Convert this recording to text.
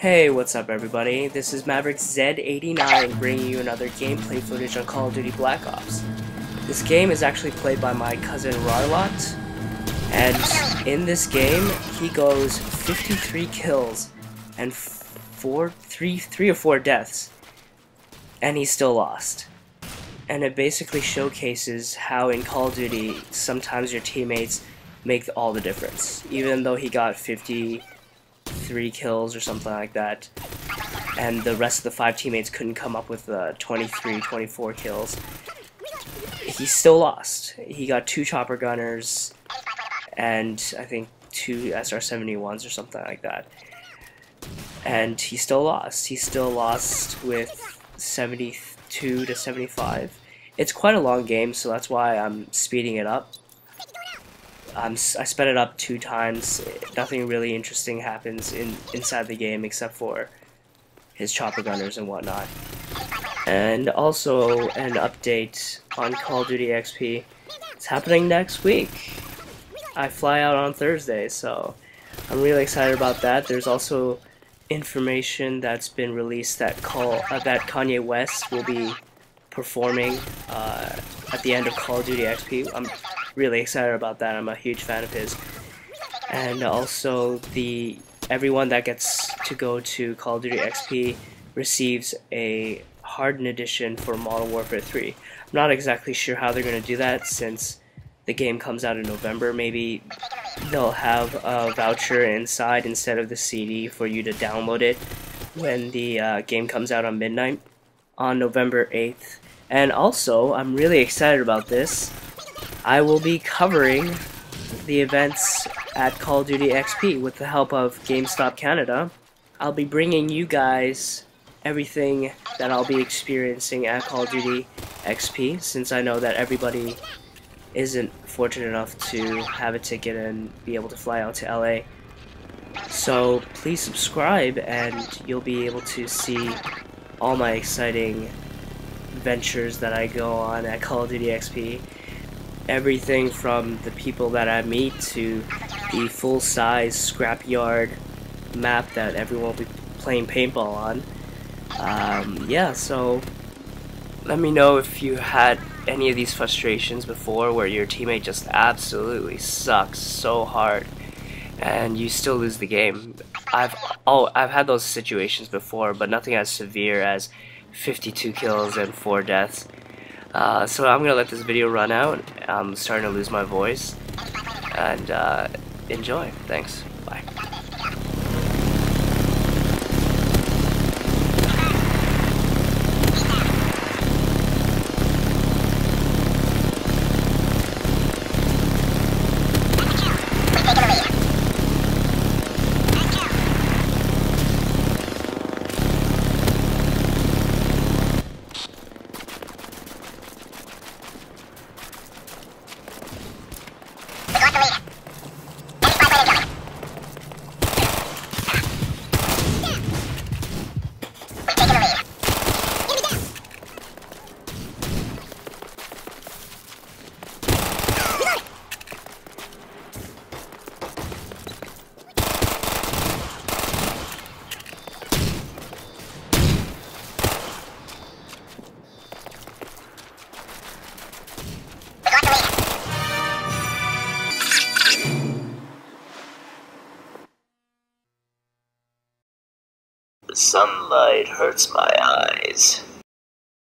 Hey, what's up everybody, this is Maverick Z89 bringing you another gameplay footage on Call of Duty Black Ops. This game is actually played by my cousin Rarlot, and in this game he goes 53 kills and three or four deaths, and he still lost. And it basically showcases how in Call of Duty sometimes your teammates make all the difference, even though he got 53 kills or something like that, and the rest of the 5 teammates couldn't come up with 24 kills. He still lost. He got 2 chopper gunners and I think 2 SR71s or something like that, and he still lost. He still lost with 72 to 75. It's quite a long game, so that's why I'm speeding it up. I sped it up 2 times. Nothing really interesting happens inside the game except for his chopper gunners and whatnot. And also an update on Call of Duty XP. It's happening next week. I fly out on Thursday, so I'm really excited about that. There's also information that's been released that that Kanye West will be performing at the end of Call of Duty XP. I'm really excited about that. I'm a huge fan of his. And also, everyone that gets to go to Call of Duty XP receives a hardened edition for Modern Warfare 3. I'm not exactly sure how they're going to do that, since the game comes out in November. Maybe they'll have a voucher inside instead of the CD for you to download it when the game comes out on midnight on November 8th. And also, I'm really excited about this. I will be covering the events at Call of Duty XP with the help of GameStop Canada. I'll be bringing you guys everything that I'll be experiencing at Call of Duty XP, since I know that everybody isn't fortunate enough to have a ticket and be able to fly out to LA. So please subscribe and you'll be able to see all my exciting ventures that I go on at Call of Duty XP. Everything from the people that I meet to the full-size scrapyard map that everyone will be playing paintball on. Yeah, so let me know if you had any of these frustrations before, where your teammate just absolutely sucks so hard and you still lose the game. I've had those situations before, but nothing as severe as 52 kills and 4 deaths. So I'm gonna let this video run out. I'm starting to lose my voice, and enjoy. Thanks. Bye. The sunlight hurts my eyes.